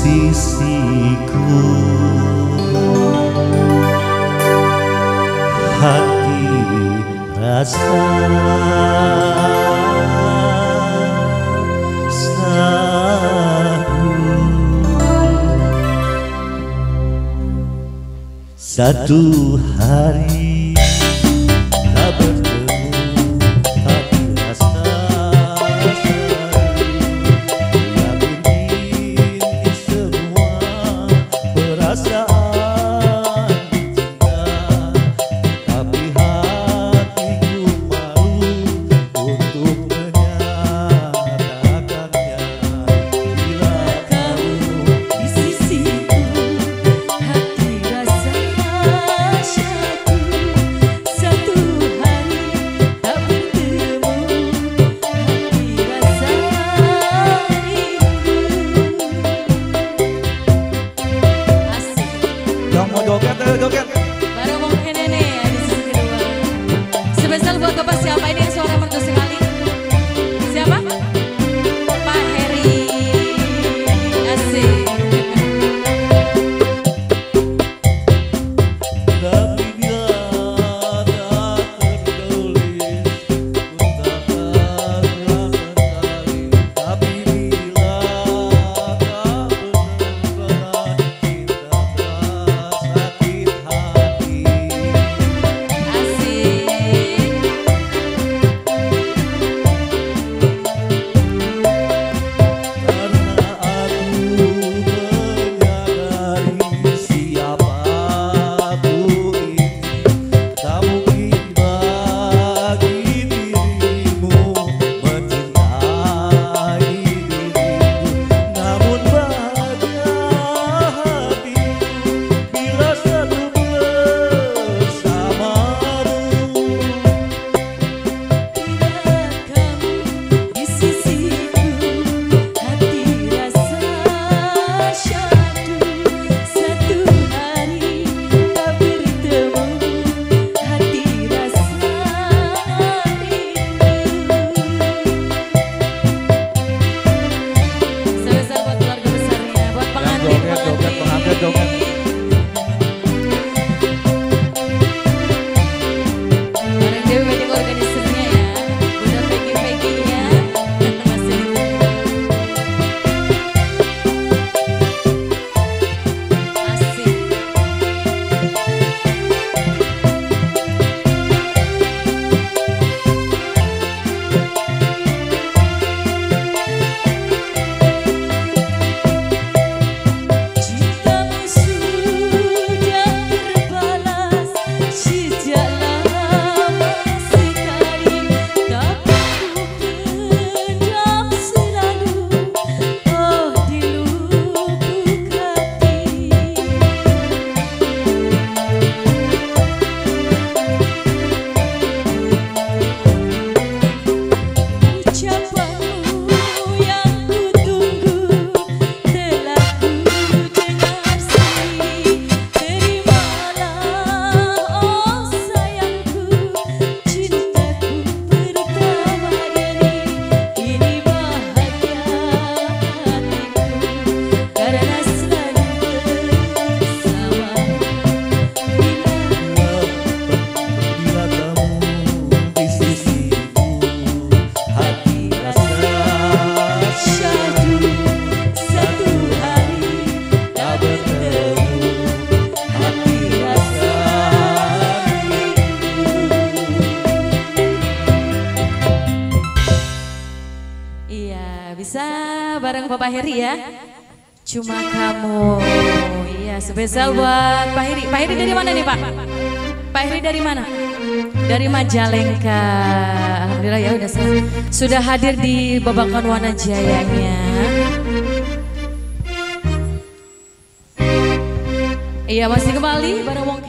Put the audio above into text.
sisiku, hati rasa sabu. Satu hari tak bertemu, tapi rasa Pak Heri ya, cuma kamu. Iya, spesial buat Pak Heri. Pak Heri dari mana nih Pak? Pak Heri dari mana? Dari Majalengka. Alhamdulillah ya udah sudah hadir di Babakan Wanajayanya. Iya masih kembali bareng